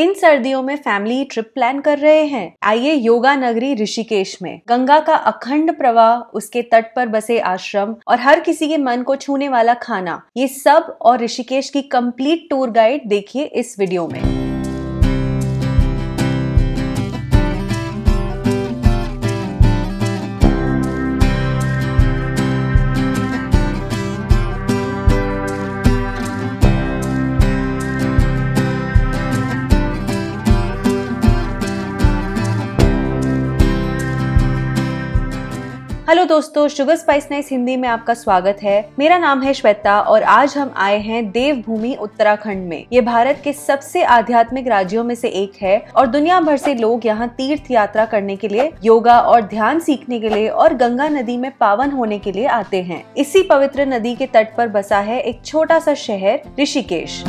इन सर्दियों में family trip plan कर रहे हैं? आइए योगा नगरी ऋषिकेश में। गंगा का अखंड प्रवाह, उसके तट पर बसे आश्रम और हर किसी के मन को छूने वाला खाना, ये सब और ऋषिकेश की कंप्लीट टूर गाइड देखिए इस वीडियो में। हेलो दोस्तों, शुगर स्पाइस नाइस हिंदी में आपका स्वागत है। मेरा नाम है श्वेता और आज हम आए हैं देवभूमि उत्तराखंड में। ये भारत के सबसे आध्यात्मिक राज्यों में से एक है और दुनिया भर से लोग यहाँ तीर्थ यात्रा करने के लिए, योगा और ध्यान सीखने के लिए और गंगा नदी में पावन होने के लिए आते हैं। इसी पवित्र नदी के तट पर बसा है एक छोटा सा शहर ऋषिकेश।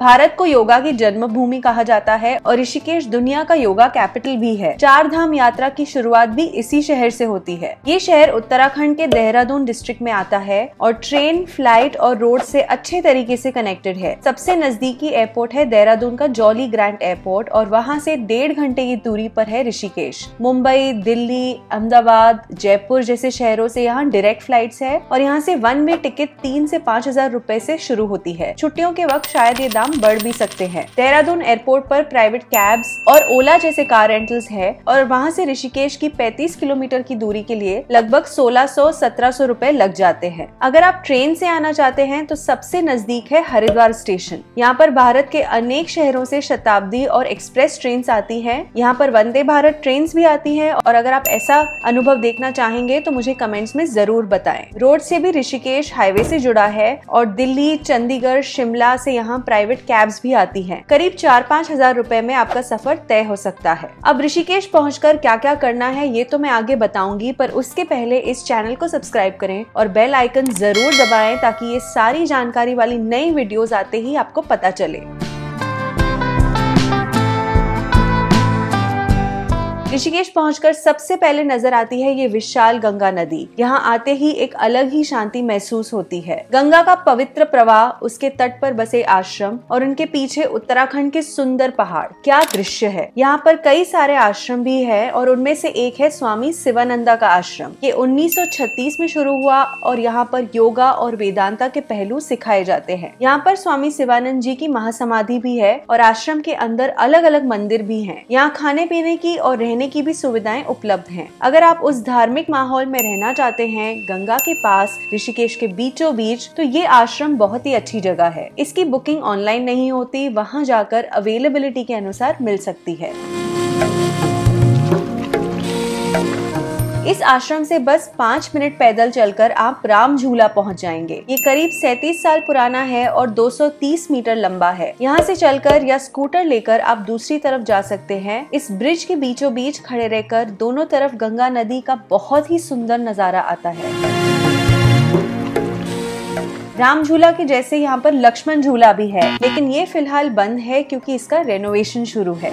भारत को योगा की जन्मभूमि कहा जाता है और ऋषिकेश दुनिया का योगा कैपिटल भी है। चार धाम यात्रा की शुरुआत भी इसी शहर से होती है। ये शहर उत्तराखंड के देहरादून डिस्ट्रिक्ट में आता है और ट्रेन, फ्लाइट और रोड से अच्छे तरीके से कनेक्टेड है। सबसे नजदीकी एयरपोर्ट है देहरादून का जॉली ग्रांट एयरपोर्ट और वहाँ से 1.5 घंटे की दूरी पर है ऋषिकेश। मुंबई, दिल्ली, अहमदाबाद, जयपुर जैसे शहरों से यहाँ डायरेक्ट फ्लाइट्स है और यहाँ से वन वे टिकट 3 से 5,000 रुपए से शुरू होती है। छुट्टियों के वक्त शायद ये बढ़ भी सकते हैं। देहरादून एयरपोर्ट पर प्राइवेट कैब्स और ओला जैसे कार रेंटल्स है और वहाँ से ऋषिकेश की 35 किलोमीटर की दूरी के लिए लगभग 1,600-1,700 रुपए लग जाते हैं। अगर आप ट्रेन से आना चाहते हैं तो सबसे नजदीक है हरिद्वार स्टेशन। यहाँ पर भारत के अनेक शहरों से शताब्दी और एक्सप्रेस ट्रेन आती है। यहाँ पर वंदे भारत ट्रेन भी आती है और अगर आप ऐसा अनुभव देखना चाहेंगे तो मुझे कमेंट्स में जरूर बताए। रोड से भी ऋषिकेश हाईवे से जुड़ा है और दिल्ली, चंडीगढ़, शिमला से यहाँ प्राइवेट कैब्स भी आती हैं। करीब 4-5 हजार रुपए में आपका सफर तय हो सकता है। अब ऋषिकेश पहुंचकर क्या क्या करना है ये तो मैं आगे बताऊंगी, पर उसके पहले इस चैनल को सब्सक्राइब करें और बेल आइकन जरूर दबाएं ताकि ये सारी जानकारी वाली नई वीडियोस आते ही आपको पता चले। ऋषिकेश पहुंचकर सबसे पहले नजर आती है ये विशाल गंगा नदी। यहाँ आते ही एक अलग ही शांति महसूस होती है। गंगा का पवित्र प्रवाह, उसके तट पर बसे आश्रम और उनके पीछे उत्तराखंड के सुंदर पहाड़, क्या दृश्य है। यहाँ पर कई सारे आश्रम भी है और उनमें से एक है स्वामी शिवानंद का आश्रम। ये 1936 में शुरू हुआ और यहाँ पर योगा और वेदांता के पहलू सिखाए जाते हैं। यहाँ पर स्वामी शिवानंद जी की महासमाधि भी है और आश्रम के अंदर अलग अलग मंदिर भी है। यहाँ खाने पीने की और की भी सुविधाएं उपलब्ध हैं। अगर आप उस धार्मिक माहौल में रहना चाहते हैं, गंगा के पास ऋषिकेश के बीचों बीच, तो ये आश्रम बहुत ही अच्छी जगह है। इसकी बुकिंग ऑनलाइन नहीं होती, वहां जाकर अवेलेबिलिटी के अनुसार मिल सकती है। इस आश्रम से बस 5 मिनट पैदल चलकर आप राम झूला पहुंच जाएंगे। ये करीब 37 साल पुराना है और 230 मीटर लंबा है। यहाँ से चलकर या स्कूटर लेकर आप दूसरी तरफ जा सकते हैं। इस ब्रिज के बीचों बीच खड़े रहकर दोनों तरफ गंगा नदी का बहुत ही सुंदर नजारा आता है। राम झूला के जैसे यहाँ पर लक्ष्मण झूला भी है, लेकिन ये फिलहाल बंद है क्योंकि इसका रेनोवेशन शुरू है।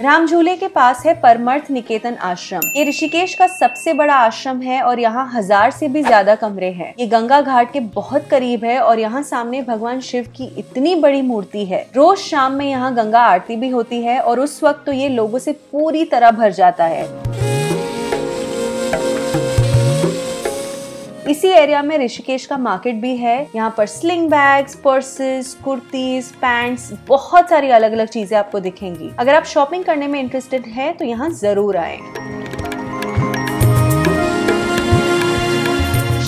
राम झूले के पास है परमार्थ निकेतन आश्रम। ये ऋषिकेश का सबसे बड़ा आश्रम है और यहाँ 1000 से भी ज्यादा कमरे हैं। ये गंगा घाट के बहुत करीब है और यहाँ सामने भगवान शिव की इतनी बड़ी मूर्ति है। रोज शाम में यहाँ गंगा आरती भी होती है और उस वक्त तो ये लोगों से पूरी तरह भर जाता है। इसी एरिया में ऋषिकेश का मार्केट भी है। यहाँ पर sling bags, purses, kurtis, pants, बहुत सारी अलग अलग चीजें आपको दिखेंगी। अगर आप शॉपिंग करने में इंटरेस्टेड हैं तो यहाँ जरूर आएं।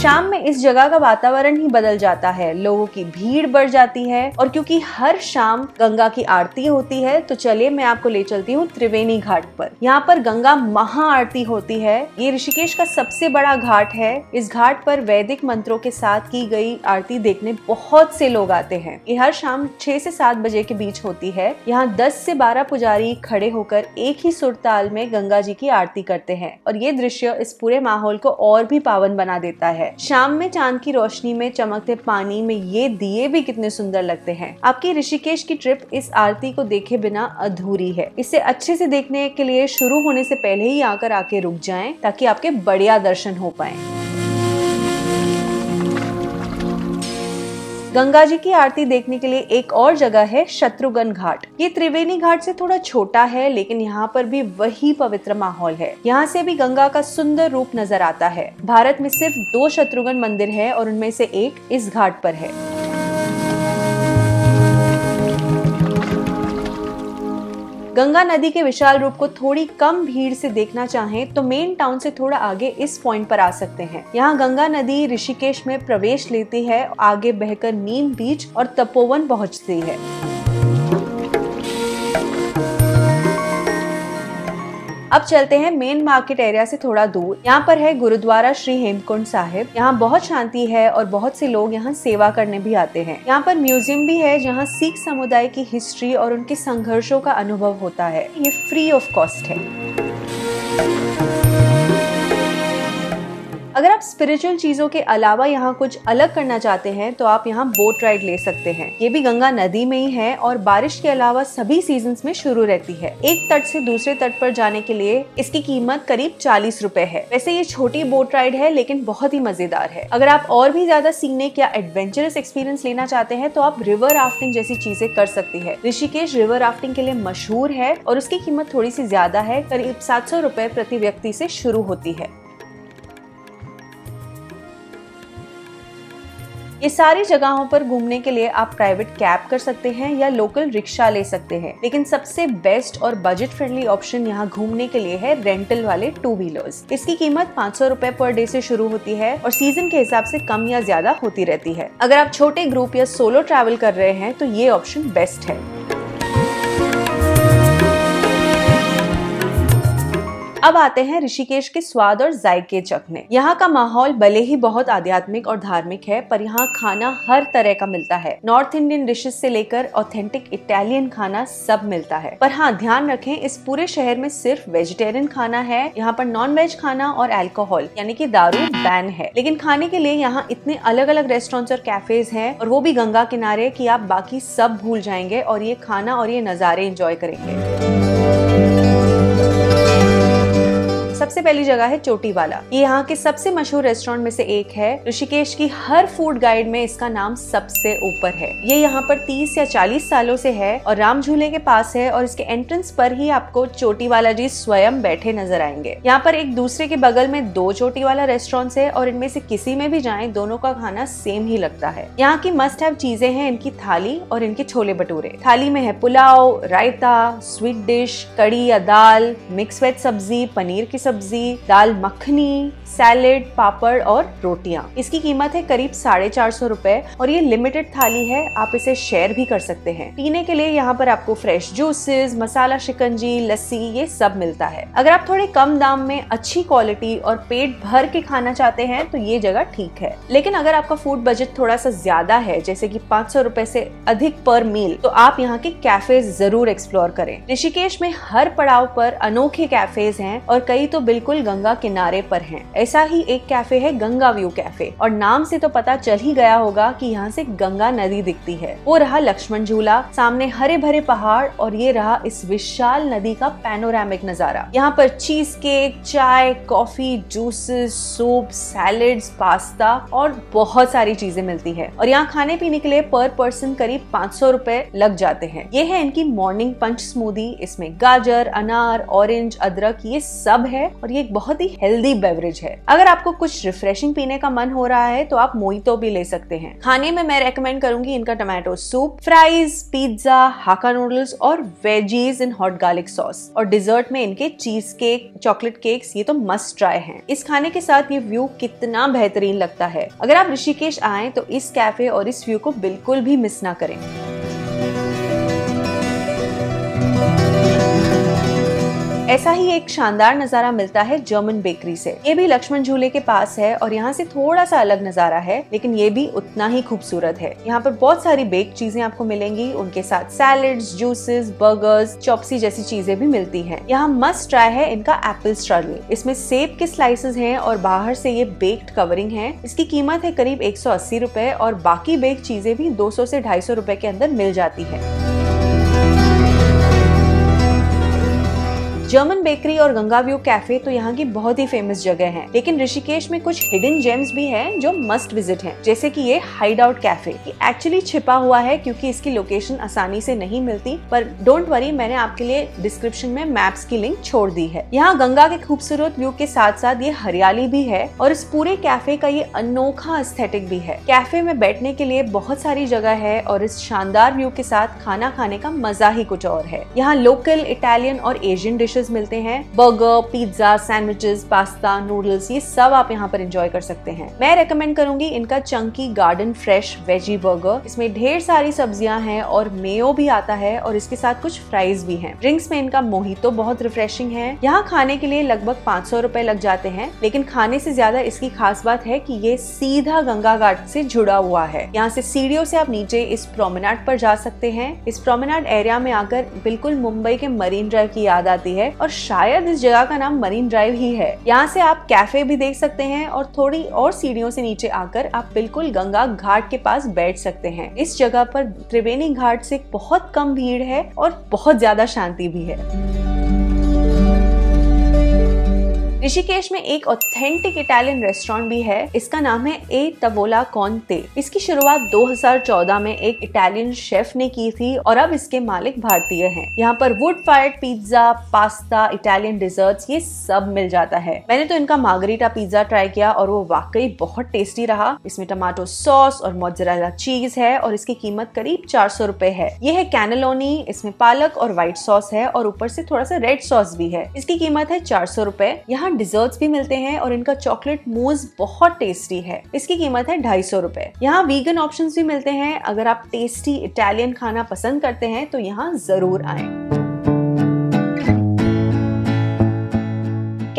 शाम में इस जगह का वातावरण ही बदल जाता है, लोगों की भीड़ बढ़ जाती है और क्योंकि हर शाम गंगा की आरती होती है तो चलिए मैं आपको ले चलती हूँ त्रिवेणी घाट पर। यहाँ पर गंगा महाआरती होती है। ये ऋषिकेश का सबसे बड़ा घाट है। इस घाट पर वैदिक मंत्रों के साथ की गई आरती देखने बहुत से लोग आते हैं। ये हर शाम 6 से 7 बजे के बीच होती है। यहाँ 10 से 12 पुजारी खड़े होकर एक ही सुरताल में गंगा जी की आरती करते हैं और ये दृश्य इस पूरे माहौल को और भी पावन बना देता है। शाम में चांद की रोशनी में, चमकते पानी में ये दिए भी कितने सुंदर लगते हैं। आपकी ऋषिकेश की ट्रिप इस आरती को देखे बिना अधूरी है। इसे अच्छे से देखने के लिए शुरू होने से पहले ही आकर रुक जाएं ताकि आपके बढ़िया दर्शन हो पाएं। गंगा जी की आरती देखने के लिए एक और जगह है शत्रुघ्न घाट। ये त्रिवेणी घाट से थोड़ा छोटा है लेकिन यहाँ पर भी वही पवित्र माहौल है। यहाँ से भी गंगा का सुंदर रूप नजर आता है। भारत में सिर्फ 2 शत्रुघ्न मंदिर है और उनमें से एक इस घाट पर है। गंगा नदी के विशाल रूप को थोड़ी कम भीड़ से देखना चाहें तो मेन टाउन से थोड़ा आगे इस पॉइंट पर आ सकते हैं। यहाँ गंगा नदी ऋषिकेश में प्रवेश लेती है, आगे बहकर नीम बीच और तपोवन पहुँचती है। अब चलते हैं मेन मार्केट एरिया से थोड़ा दूर। यहाँ पर है गुरुद्वारा श्री हेमकुंड साहिब। यहाँ बहुत शांति है और बहुत से लोग यहाँ सेवा करने भी आते हैं। यहाँ पर म्यूजियम भी है जहाँ सिख समुदाय की हिस्ट्री और उनके संघर्षों का अनुभव होता है। ये फ्री ऑफ कॉस्ट है। अगर आप स्पिरिचुअल चीजों के अलावा यहाँ कुछ अलग करना चाहते हैं तो आप यहाँ बोट राइड ले सकते हैं। ये भी गंगा नदी में ही है और बारिश के अलावा सभी सीजन्स में शुरू रहती है। एक तट से दूसरे तट पर जाने के लिए इसकी कीमत करीब 40 रुपए है। वैसे ये छोटी बोट राइड है लेकिन बहुत ही मजेदार है। अगर आप और भी ज्यादा सीनिक या एडवेंचरस एक्सपीरियंस लेना चाहते हैं तो आप रिवर राफ्टिंग जैसी चीजें कर सकती है। ऋषिकेश रिवर राफ्टिंग के लिए मशहूर है और उसकी कीमत थोड़ी सी ज्यादा है, करीब 700 रुपए प्रति व्यक्ति से शुरू होती है। ये सारी जगहों पर घूमने के लिए आप प्राइवेट कैब कर सकते हैं या लोकल रिक्शा ले सकते हैं, लेकिन सबसे बेस्ट और बजट फ्रेंडली ऑप्शन यहाँ घूमने के लिए है रेंटल वाले 2 व्हीलर्स। इसकी कीमत 500 रुपए पर डे से शुरू होती है और सीजन के हिसाब से कम या ज्यादा होती रहती है। अगर आप छोटे ग्रुप या सोलो ट्रैवल कर रहे हैं तो ये ऑप्शन बेस्ट है। अब आते हैं ऋषिकेश के स्वाद और जायके चखने। यहाँ का माहौल भले ही बहुत आध्यात्मिक और धार्मिक है पर यहाँ खाना हर तरह का मिलता है। नॉर्थ इंडियन डिशेज से लेकर ऑथेंटिक इटालियन खाना सब मिलता है। पर हाँ, ध्यान रखें इस पूरे शहर में सिर्फ वेजिटेरियन खाना है। यहाँ पर नॉन वेज खाना और अल्कोहल यानी कि दारू बैन है। लेकिन खाने के लिए यहाँ इतने अलग अलग रेस्टोरेंट्स और कैफेज हैं और वो भी गंगा किनारे कि आप बाकी सब भूल जाएंगे और ये खाना और ये नज़ारे एंजॉय करेंगे। सबसे पहली जगह है चोटी वाला। ये यहाँ के सबसे मशहूर रेस्टोरेंट में से एक है। ऋषिकेश की हर फूड गाइड में इसका नाम सबसे ऊपर है। ये यहाँ पर 30 या 40 सालों से है और राम झूले के पास है और इसके एंट्रेंस पर ही आपको चोटी वाला जी स्वयं बैठे नजर आएंगे। यहाँ पर एक दूसरे के बगल में 2 चोटी वाला रेस्टोरेंट है और इनमें से किसी में भी जाए दोनों का खाना सेम ही लगता है। यहाँ की मस्ट हैव चीजें हैं इनकी थाली और इनके छोले भटूरे। थाली में है पुलाव, रायता, स्वीट डिश, कड़ी या दाल, मिक्स वेज सब्जी, पनीर की सब्जी, दाल मखनी, सैलेड, पापड़ और रोटियां। इसकी कीमत है करीब 450 रुपए और ये लिमिटेड थाली है। आप इसे शेयर भी कर सकते हैं। पीने के लिए यहाँ पर आपको फ्रेश जूसेस, मसाला शिकंजी, लस्सी ये सब मिलता है। अगर आप थोड़े कम दाम में अच्छी क्वालिटी और पेट भर के खाना चाहते हैं तो ये जगह ठीक है। लेकिन अगर आपका फूड बजट थोड़ा सा ज्यादा है, जैसे की 500 रुपए से अधिक पर मील, तो आप यहाँ के कैफे जरूर एक्सप्लोर करें। ऋषिकेश में हर पड़ाव पर अनोखे कैफेज हैं और कई तो बिल्कुल गंगा किनारे पर हैं। ऐसा ही एक कैफे है गंगा व्यू कैफे और नाम से तो पता चल ही गया होगा कि यहाँ से गंगा नदी दिखती है। वो रहा लक्ष्मण झूला, सामने हरे भरे पहाड़ और ये रहा इस विशाल नदी का पैनोरामिक नजारा। यहाँ पर चीज केक, चाय, coffee, juices, soup, salads, pasta और बहुत सारी चीजें मिलती है और यहाँ खाने पीने के लिए पर पर्सन करीब 500 रुपए लग जाते हैं। ये है इनकी मॉर्निंग पंच स्मूदी। इसमें गाजर, अनार, ऑरेंज, अदरक ये सब है और ये एक बहुत ही हेल्दी बेवरेज है। अगर आपको कुछ रिफ्रेशिंग पीने का मन हो रहा है तो आप मोहितो भी ले सकते हैं। खाने में मैं रेकमेंड करूंगी इनका tomato soup, fries, pizza, hakka noodles और veggies in hot garlic sauce. और डिजर्ट में इनके चीज केक, चॉकलेट केक्स ये तो मस्ट ट्राई हैं। इस खाने के साथ ये व्यू कितना बेहतरीन लगता है। अगर आप ऋषिकेश आए तो इस कैफे और इस व्यू को बिल्कुल भी मिस ना करें। ऐसा ही एक शानदार नजारा मिलता है जर्मन बेकरी से। ये भी लक्ष्मण झूले के पास है और यहाँ से थोड़ा सा अलग नजारा है लेकिन ये भी उतना ही खूबसूरत है। यहाँ पर बहुत सारी बेक चीजें आपको मिलेंगी, उनके साथ सैलेड्स, जूसेस, बर्गर्स, चॉप्सी जैसी चीजें भी मिलती हैं। यहाँ मस्ट ट्राई है इनका एप्पल स्ट्रॉबेरी। इसमें सेब के स्लाइसेस हैं और बाहर से ये बेक्ड कवरिंग है। इसकी कीमत है करीब 180 रुपए और बाकी बेक चीजें भी 200 से 250 रुपए के अंदर मिल जाती है। जर्मन बेकरी और गंगा व्यू कैफे तो यहाँ की बहुत ही फेमस जगह है, लेकिन ऋषिकेश में कुछ हिडन जेम्स भी है जो मस्ट विजिट है, जैसे की ये हाइड आउट कैफे एक्चुअली छिपा हुआ है क्योंकि इसकी लोकेशन आसानी से नहीं मिलती, पर डोंट वरी, मैंने आपके लिए डिस्क्रिप्शन में मैप्स की लिंक छोड़ दी है। यहाँ गंगा के खूबसूरत व्यू के साथ साथ ये हरियाली भी है और इस पूरे कैफे का ये अनोखा एस्थेटिक भी है। कैफे में बैठने के लिए बहुत सारी जगह है और इस शानदार व्यू के साथ खाना खाने का मजा ही कुछ और है। यहाँ लोकल इटालियन और एशियन डिशेस मिलते हैं, burger, pizza, sandwiches, pasta, noodles, ये सब आप यहाँ पर एंजॉय कर सकते हैं। मैं रेकमेंड करूंगी इनका chunky garden fresh veggie burger, इसमें ढेर सारी सब्जियां हैं और मेयो भी आता है और इसके साथ कुछ फ्राइज भी हैं। ड्रिंक्स में इनका मोहितो बहुत रिफ्रेशिंग है। यहाँ खाने के लिए लगभग 500 रुपए लग जाते हैं, लेकिन खाने से ज्यादा इसकी खास बात है कि ये सीधा गंगा घाट से जुड़ा हुआ है। यहाँ से सीढ़ियों से आप नीचे इस प्रोमेनाड पर जा सकते हैं। इस प्रोमेनाड एरिया में आकर बिल्कुल मुंबई के मरीन ड्राइव की याद आती है और शायद इस जगह का नाम मरीन ड्राइव ही है। यहाँ से आप कैफे भी देख सकते हैं और थोड़ी और सीढ़ियों से नीचे आकर आप बिल्कुल गंगा घाट के पास बैठ सकते हैं। इस जगह पर त्रिवेणी घाट से बहुत कम भीड़ है और बहुत ज्यादा शांति भी है। ऋषिकेश में एक ऑथेंटिक इटालियन रेस्टोरेंट भी है, इसका नाम है ए तवोला कॉन्टे। इसकी शुरुआत 2014 में एक इटालियन शेफ ने की थी और अब इसके मालिक भारतीय हैं। यहाँ पर wood fired pizza, pasta, Italian desserts, ये सब मिल जाता है। मैंने तो इनका मार्गरीटा पिज्जा ट्राई किया और वो वाकई बहुत टेस्टी रहा। इसमें टमाटो सॉस और मोज़रेला चीज है और इसकी कीमत करीब 400 रुपए है। ये है कैनलोनी, इसमें पालक और व्हाइट सॉस है और ऊपर से थोड़ा सा रेड सॉस भी है। इसकी कीमत है 400 रुपए। यहाँ डिजर्ट्स भी मिलते हैं और इनका चॉकलेट मूज़ बहुत टेस्टी है, इसकी कीमत है 250 रुपए। यहाँ वीगन ऑप्शंस भी मिलते हैं, अगर आप टेस्टी इटालियन खाना पसंद करते हैं तो यहाँ जरूर आएं।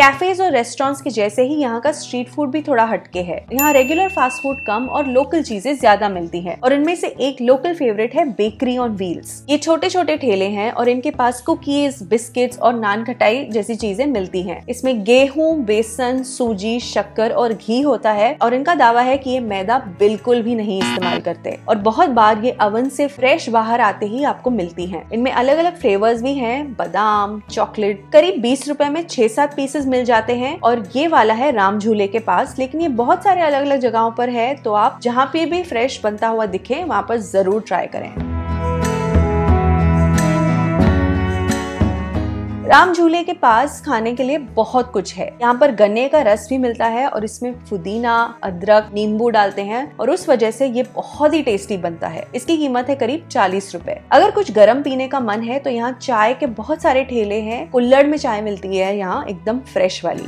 कैफेज और रेस्टोरेंट्स के जैसे ही यहाँ का स्ट्रीट फूड भी थोड़ा हटके है। यहाँ रेगुलर फास्ट फूड कम और लोकल चीजें ज्यादा मिलती हैं और इनमें से एक लोकल फेवरेट है बेकरी ऑन व्हील्स। ये छोटे छोटे ठेले हैं और इनके पास कुकीज, बिस्किट्स और नान खटाई जैसी चीजें मिलती हैं। इसमें गेहूं, बेसन, सूजी, शक्कर और घी होता है और इनका दावा है कि ये मैदा बिल्कुल भी नहीं इस्तेमाल करते और बहुत बार ये अवन से फ्रेश बाहर आते ही आपको मिलती है। इनमें अलग अलग फ्लेवर्स भी है, बादाम, चॉकलेट। करीब 20 रुपए में 6-7 पीसेस मिल जाते हैं और ये वाला है राम झूले के पास, लेकिन ये बहुत सारे अलग अलग जगहों पर है, तो आप जहाँ पे भी फ्रेश बनता हुआ दिखे वहाँ पर जरूर ट्राई करें। राम झूले के पास खाने के लिए बहुत कुछ है। यहाँ पर गन्ने का रस भी मिलता है और इसमें पुदीना, अदरक, नींबू डालते हैं और उस वजह से ये बहुत ही टेस्टी बनता है। इसकी कीमत है करीब 40 रुपए। अगर कुछ गर्म पीने का मन है तो यहाँ चाय के बहुत सारे ठेले हैं। कुल्हड़ में चाय मिलती है यहाँ, एकदम फ्रेश वाली।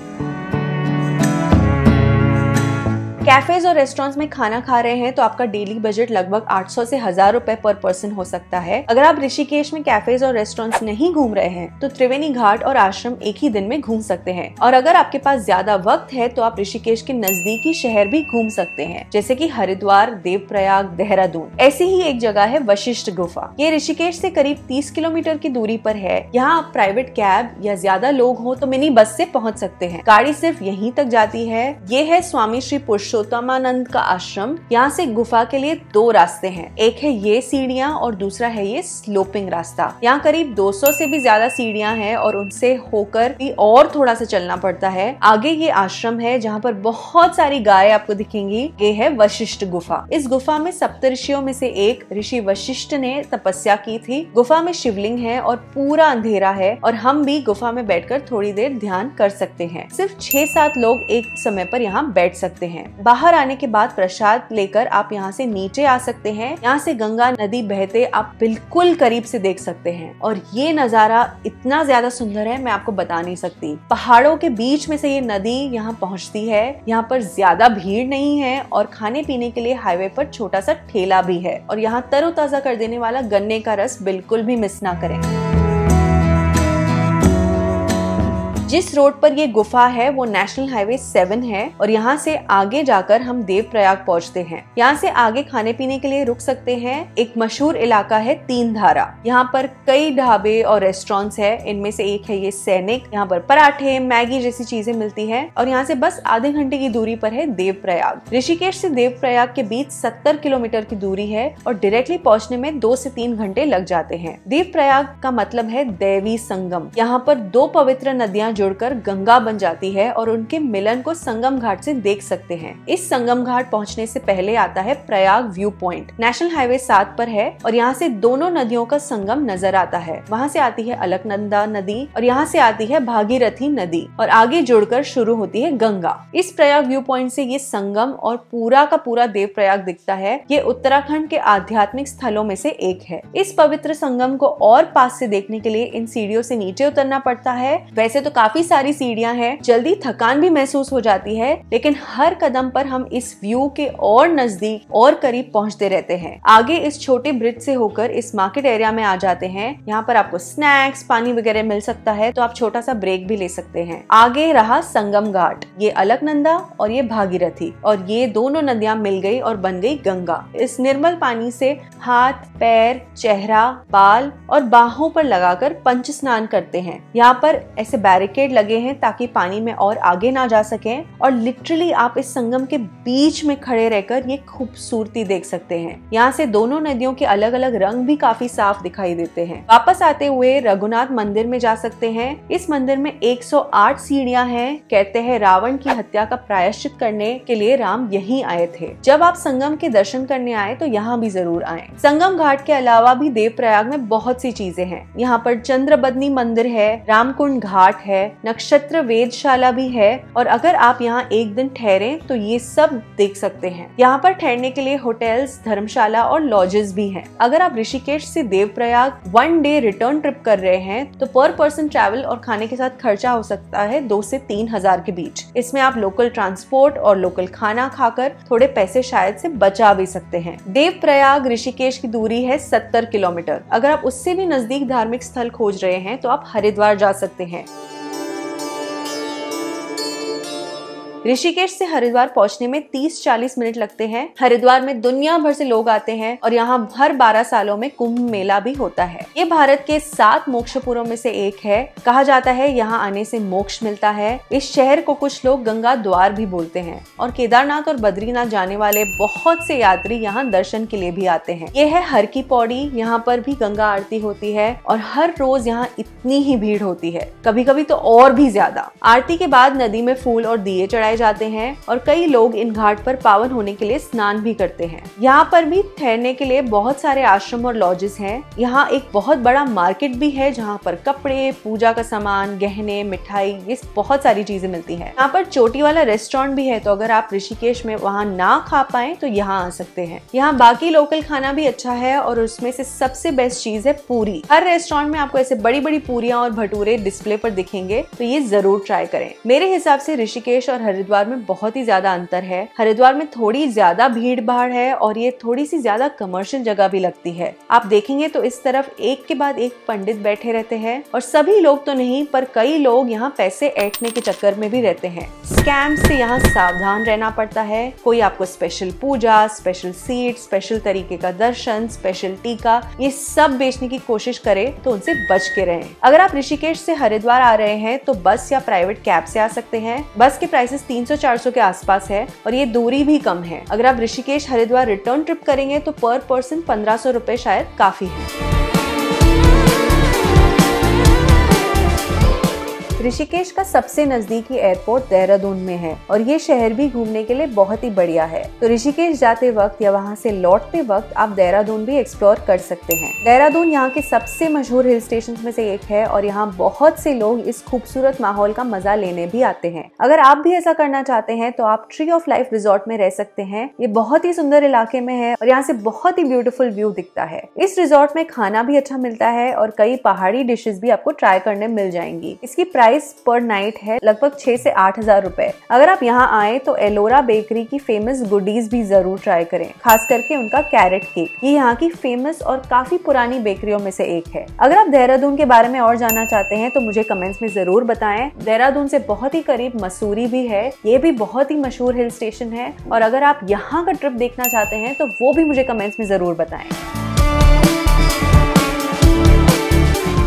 कैफेज और रेस्टोरेंट्स में खाना खा रहे हैं तो आपका डेली बजट लगभग 800 से 1000 रुपए पर पर्सन हो सकता है। अगर आप ऋषिकेश में कैफेज और रेस्टोरेंट्स नहीं घूम रहे हैं तो त्रिवेणी घाट और आश्रम एक ही दिन में घूम सकते हैं और अगर आपके पास ज्यादा वक्त है तो आप ऋषिकेश के नजदीकी शहर भी घूम सकते हैं, जैसे कि हरिद्वार, देवप्रयाग, देहरादून। ऐसी ही एक जगह है वशिष्ठ गुफा। ये ऋषिकेश से करीब 30 किलोमीटर की दूरी पर है। यहाँ आप प्राइवेट कैब या ज्यादा लोग हो तो मिनी बस से पहुँच सकते हैं। गाड़ी सिर्फ यहीं तक जाती है। ये है स्वामी श्री पुरुष शोतामानंद का आश्रम। यहाँ से गुफा के लिए 2 रास्ते हैं, एक है ये सीढ़ियाँ और दूसरा है ये स्लोपिंग रास्ता। यहाँ करीब 200 से भी ज्यादा सीढ़ियाँ हैं और उनसे होकर भी और थोड़ा सा चलना पड़ता है। आगे ये आश्रम है जहाँ पर बहुत सारी गायें आपको दिखेंगी। ये है वशिष्ठ गुफा। इस गुफा में सप्तऋषियों में से एक ऋषि वशिष्ठ ने तपस्या की थी। गुफा में शिवलिंग है और पूरा अंधेरा है और हम भी गुफा में बैठकर थोड़ी देर ध्यान कर सकते हैं। सिर्फ 6-7 लोग एक समय पर यहाँ बैठ सकते हैं। बाहर आने के बाद प्रसाद लेकर आप यहाँ से नीचे आ सकते हैं। यहाँ से गंगा नदी बहते आप बिल्कुल करीब से देख सकते हैं और ये नज़ारा इतना ज्यादा सुंदर है मैं आपको बता नहीं सकती। पहाड़ों के बीच में से ये नदी यहाँ पहुँचती है। यहाँ पर ज्यादा भीड़ नहीं है और खाने पीने के लिए हाईवे पर छोटा सा ठेला भी है और यहाँ तरोताजा कर देने वाला गन्ने का रस बिल्कुल भी मिस ना करें। जिस रोड पर ये गुफा है वो नेशनल हाईवे 7 है और यहाँ से आगे जाकर हम देवप्रयाग पहुँचते हैं। यहाँ से आगे खाने पीने के लिए रुक सकते हैं। एक मशहूर इलाका है तीनधारा, यहाँ पर कई ढाबे और रेस्टोरेंट्स है। इनमें से एक है ये सैनिक, यहाँ पर पराठे मैगी जैसी चीजें मिलती है और यहाँ से बस आधे घंटे की दूरी पर है देवप्रयाग। ऋषिकेश से देवप्रयाग के बीच 70 किलोमीटर की दूरी है और डायरेक्टली पहुँचने में 2 से 3 घंटे लग जाते हैं। देवप्रयाग का मतलब है दैवी संगम। यहाँ पर 2 पवित्र नदियाँ जुड़कर गंगा बन जाती है और उनके मिलन को संगम घाट से देख सकते हैं। इस संगम घाट पहुँचने से पहले आता है Prayag view point, national highway 7 पर है और यहाँ से दोनों नदियों का संगम नजर आता है। वहाँ से आती है अलकनंदा नदी और यहाँ से आती है भागीरथी नदी और आगे जुड़कर शुरू होती है गंगा। इस प्रयाग व्यू पॉइंट से ये संगम और पूरा का पूरा देवप्रयाग दिखता है। ये उत्तराखंड के आध्यात्मिक स्थलों में से एक है। इस पवित्र संगम को और पास से देखने के लिए इन सीढ़ियों से नीचे उतरना पड़ता है। वैसे तो काफी सारी सीढ़ियां हैं, जल्दी थकान भी महसूस हो जाती है, लेकिन हर कदम पर हम इस व्यू के और नजदीक और करीब पहुंचते रहते हैं। आगे इस छोटे ब्रिज से होकर इस मार्केट एरिया में आ जाते हैं। यहाँ पर आपको स्नैक्स पानी वगैरह मिल सकता है, तो आप छोटा सा ब्रेक भी ले सकते हैं। आगे रहा संगम घाट, ये अलकनंदा और ये भागीरथी और ये दोनों नदियां मिल गई और बन गई गंगा। इस निर्मल पानी से हाथ पैर चेहरा बाल और बाहों पर लगाकर पंच स्नान करते हैं। यहाँ पर ऐसे बैरिकेड लगे हैं ताकि पानी में और आगे ना जा सके और लिटरली आप इस संगम के बीच में खड़े रहकर ये खूबसूरती देख सकते हैं। यहाँ से दोनों नदियों के अलग अलग रंग भी काफी साफ दिखाई देते हैं। वापस आते हुए रघुनाथ मंदिर में जा सकते हैं। इस मंदिर में 108 सीढ़ियां हैं। कहते हैं रावण की हत्या का प्रायश्चित करने के लिए राम यहीं आए थे। जब आप संगम के दर्शन करने आए तो यहाँ भी जरूर आए। संगम घाट के अलावा भी देवप्रयाग में बहुत सी चीजें हैं। यहाँ पर चंद्रबदनी मंदिर है, रामकुंड घाट है, नक्षत्र वेदशाला भी है और अगर आप यहाँ एक दिन ठहरे तो ये सब देख सकते हैं। यहाँ पर ठहरने के लिए होटल्स धर्मशाला और लॉजेस भी हैं। अगर आप ऋषिकेश से देवप्रयाग 1 डे रिटर्न ट्रिप कर रहे हैं तो पर पर्सन ट्रैवल और खाने के साथ खर्चा हो सकता है 2 से 3 हजार के बीच। इसमें आप लोकल ट्रांसपोर्ट और लोकल खाना खाकर थोड़े पैसे शायद से बचा भी सकते हैं। देवप्रयाग ऋषिकेश की दूरी है 70 किलोमीटर। अगर आप उससे भी नजदीक धार्मिक स्थल खोज रहे हैं तो आप हरिद्वार जा सकते हैं। ऋषिकेश से हरिद्वार पहुंचने में 30-40 मिनट लगते हैं। हरिद्वार में दुनिया भर से लोग आते हैं और यहाँ हर 12 सालों में कुंभ मेला भी होता है। ये भारत के 7 मोक्षपुरों में से एक है। कहा जाता है यहाँ आने से मोक्ष मिलता है। इस शहर को कुछ लोग गंगा द्वार भी बोलते हैं और केदारनाथ और बद्रीनाथ जाने वाले बहुत से यात्री यहाँ दर्शन के लिए भी आते हैं। ये है हर की पौड़ी, यहाँ पर भी गंगा आरती होती है और हर रोज यहाँ इतनी ही भीड़ होती है, कभी कभी तो और भी ज्यादा। आरती के बाद नदी में फूल और दिए चढ़ाए जाते हैं और कई लोग इन घाट पर पावन होने के लिए स्नान भी करते हैं। यहाँ पर भी ठहरने के लिए बहुत सारे आश्रम और लॉजेस हैं। यहाँ एक बहुत बड़ा मार्केट भी है जहाँ पर कपड़े पूजा का सामान गहने मिठाई ये बहुत सारी चीजें मिलती हैं। यहाँ पर चोटी वाला रेस्टोरेंट भी है, तो अगर आप ऋषिकेश में वहाँ ना खा पाए तो यहाँ आ सकते हैं। यहाँ बाकी लोकल खाना भी अच्छा है और उसमें से सबसे बेस्ट चीज है पूरी। हर रेस्टोरेंट में आपको ऐसे बड़ी बड़ी पूरियां और भटूरे डिस्प्ले पर दिखेंगे, तो ये जरूर ट्राई करें। मेरे हिसाब से ऋषिकेश और हरिद्वार में बहुत ही ज्यादा अंतर है। हरिद्वार में थोड़ी ज्यादा भीड़ भाड़ है और ये थोड़ी सी ज्यादा कमर्शियल जगह भी लगती है। आप देखेंगे तो इस तरफ एक के बाद एक पंडित बैठे रहते हैं और सभी लोग तो नहीं पर कई लोग यहाँ पैसे ऐंठने के चक्कर में भी रहते हैं। स्कैम से यहाँ सावधान रहना पड़ता है। कोई आपको स्पेशल पूजा स्पेशल सीट स्पेशल तरीके का दर्शन स्पेशल टीका ये सब बेचने की कोशिश करे तो उनसे बच के रहे। अगर आप ऋषिकेश से हरिद्वार आ रहे हैं तो बस या प्राइवेट कैब से आ सकते हैं। बस के प्राइसेस 300-400 के आसपास है और ये दूरी भी कम है। अगर आप ऋषिकेश हरिद्वार रिटर्न ट्रिप करेंगे तो पर पर्सन 1500 रुपए शायद काफी है। ऋषिकेश का सबसे नजदीकी एयरपोर्ट देहरादून में है और ये शहर भी घूमने के लिए बहुत ही बढ़िया है। तो ऋषिकेश जाते वक्त या वहाँ से लौटते वक्त आप देहरादून भी एक्सप्लोर कर सकते हैं। देहरादून यहाँ के सबसे मशहूर हिल स्टेशन में से एक है और यहाँ बहुत से लोग इस खूबसूरत माहौल का मजा लेने भी आते हैं। अगर आप भी ऐसा करना चाहते हैं तो आप ट्री ऑफ लाइफ रिजॉर्ट में रह सकते हैं। ये बहुत ही सुंदर इलाके में है और यहाँ से बहुत ही ब्यूटीफुल व्यू दिखता है। इस रिजॉर्ट में खाना भी अच्छा मिलता है और कई पहाड़ी डिशेज भी आपको ट्राई करने मिल जाएंगी। इसकी प्राइस प्राइस पर नाइट है लगभग 6 से 8 हजार रूपए। अगर आप यहाँ आए तो एलोरा बेकरी की फेमस गुडीज भी जरूर ट्राई करें, खास करके उनका कैरेट केक। ये यहाँ की फेमस और काफी पुरानी बेकरियों में से एक है। अगर आप देहरादून के बारे में और जानना चाहते हैं तो मुझे कमेंट्स में जरूर बताएं। देहरादून से बहुत ही करीब मसूरी भी है, ये भी बहुत ही मशहूर हिल स्टेशन है, और अगर आप यहाँ का ट्रिप देखना चाहते हैं तो वो भी मुझे कमेंट्स में जरूर बताएं।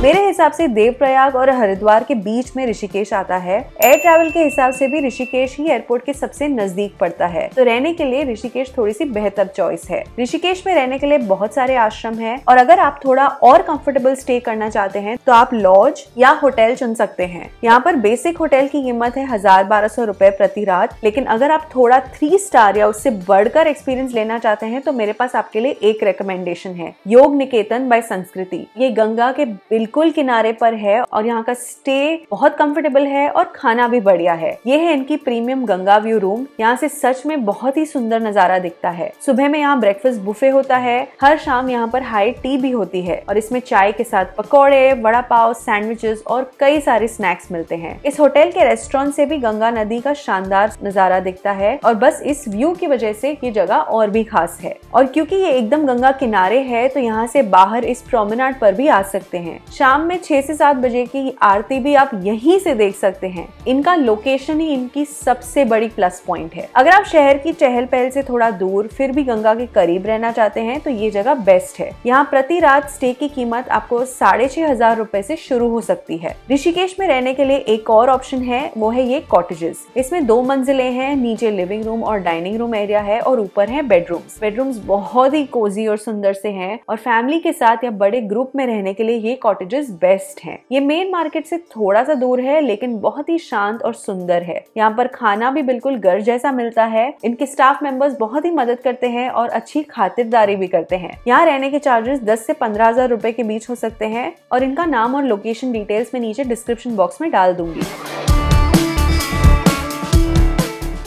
मेरे हिसाब से देवप्रयाग और हरिद्वार के बीच में ऋषिकेश आता है। एयर ट्रैवल के हिसाब से भी ऋषिकेश ही एयरपोर्ट के सबसे नजदीक पड़ता है, तो रहने के लिए ऋषिकेश थोड़ी सी बेहतर चॉइस है। ऋषिकेश में रहने के लिए बहुत सारे आश्रम हैं, और अगर आप थोड़ा और कंफर्टेबल स्टे करना चाहते हैं तो आप लॉज या होटल चुन सकते हैं। यहाँ पर बेसिक होटल की कीमत है 1000-1200 रूपए प्रति रात, लेकिन अगर आप थोड़ा 3 स्टार या उससे बढ़कर एक्सपीरियंस लेना चाहते हैं तो मेरे पास आपके लिए एक रिकमेंडेशन है, योग निकेतन बाय संस्कृति। ये गंगा के बिल्कुल किनारे पर है और यहाँ का स्टे बहुत कंफर्टेबल है और खाना भी बढ़िया है। ये है इनकी प्रीमियम गंगा व्यू रूम, यहाँ से सच में बहुत ही सुंदर नजारा दिखता है। सुबह में यहाँ ब्रेकफास्ट बुफे होता है, हर शाम यहाँ पर हाइड टी भी होती है, और इसमें चाय के साथ पकौड़े, वड़ा पाव, सैंडविचेस और कई सारे स्नैक्स मिलते हैं। इस होटल के रेस्टोरेंट से भी गंगा नदी का शानदार नजारा दिखता है, और बस इस व्यू की वजह से ये जगह और भी खास है। और क्योंकि ये एकदम गंगा किनारे है तो यहाँ से बाहर इस प्रोमेनाड पर भी आ सकते हैं। शाम में 6 से 7 बजे की आरती भी आप यहीं से देख सकते हैं। इनका लोकेशन ही इनकी सबसे बड़ी प्लस पॉइंट है। अगर आप शहर की चहल पहल से थोड़ा दूर फिर भी गंगा के करीब रहना चाहते हैं तो ये जगह बेस्ट है। यहाँ प्रति रात स्टे की कीमत आपको 6500 रूपए से शुरू हो सकती है। ऋषिकेश में रहने के लिए एक और ऑप्शन है, वो है ये कॉटेजेस। इसमें 2 मंजिलें हैं, नीचे लिविंग रूम और डाइनिंग रूम एरिया है और ऊपर है बेडरूम्स। बेडरूम्स बहुत ही कोजी और सुंदर से है, और फैमिली के साथ या बड़े ग्रुप में रहने के लिए ये कॉटेजेस बेस्ट हैं। ये मेन मार्केट से थोड़ा सा दूर है लेकिन बहुत ही शांत और सुंदर है। यहाँ पर खाना भी बिल्कुल घर जैसा मिलता है। इनके स्टाफ मेंबर्स बहुत ही मदद करते हैं और अच्छी खातिरदारी भी करते हैं। यहाँ रहने के चार्जेस 10 से 15 हजार रूपए के बीच हो सकते हैं, और इनका नाम और लोकेशन डिटेल्स में नीचे डिस्क्रिप्शन बॉक्स में डाल दूंगी।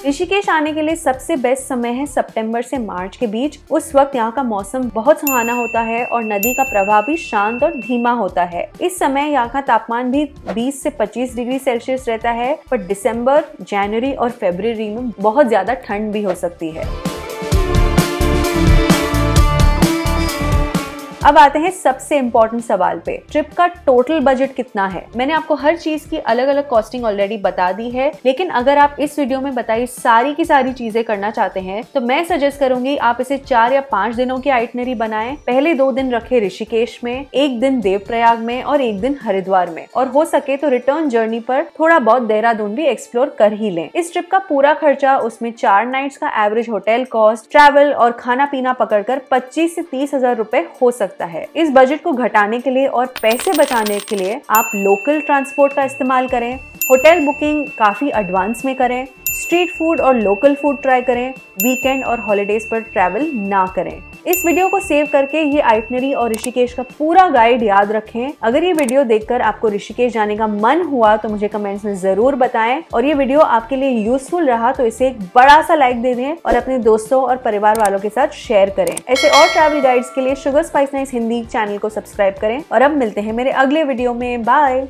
ऋषिकेश आने के लिए सबसे बेस्ट समय है सितंबर से मार्च के बीच। उस वक्त यहाँ का मौसम बहुत सुहाना होता है और नदी का प्रवाह भी शांत और धीमा होता है। इस समय यहाँ का तापमान भी 20 से 25 डिग्री सेल्सियस रहता है, पर दिसंबर, जनवरी और फरवरी में बहुत ज्यादा ठंड भी हो सकती है। अब आते हैं सबसे इम्पोर्टेंट सवाल पे, ट्रिप का टोटल बजट कितना है। मैंने आपको हर चीज की अलग अलग कॉस्टिंग ऑलरेडी बता दी है, लेकिन अगर आप इस वीडियो में बताई सारी की सारी चीजें करना चाहते हैं तो मैं सजेस्ट करूंगी आप इसे 4 या 5 दिनों की आइटनरी बनाएं। पहले 2 दिन रखें ऋषिकेश में, 1 दिन देवप्रयाग में और 1 दिन हरिद्वार में, और हो सके तो रिटर्न जर्नी पर थोड़ा बहुत देहरादून भी एक्सप्लोर कर ही लें। इस ट्रिप का पूरा खर्चा, उसमें 4 नाइट्स का एवरेज होटल कॉस्ट, ट्रैवल और खाना पीना पकड़कर 25 से 30 हजार रूपए हो सकता है। इस बजट को घटाने के लिए और पैसे बचाने के लिए आप लोकल ट्रांसपोर्ट का इस्तेमाल करें, होटल बुकिंग काफी एडवांस में करें, स्ट्रीट फूड और लोकल फूड ट्राई करें, वीकेंड और हॉलीडेज पर ट्रैवल ना करें। इस वीडियो को सेव करके ये आइटनरी और ऋषिकेश का पूरा गाइड याद रखें। अगर ये वीडियो देखकर आपको ऋषिकेश जाने का मन हुआ तो मुझे कमेंट्स में जरूर बताएं, और ये वीडियो आपके लिए यूजफुल रहा तो इसे एक बड़ा सा लाइक दे दें और अपने दोस्तों और परिवार वालों के साथ शेयर करें। ऐसे और ट्रैवल गाइड्स के लिए sugar spice nice Hindi channel को सब्सक्राइब करें, और अब मिलते हैं मेरे अगले वीडियो में। बाय।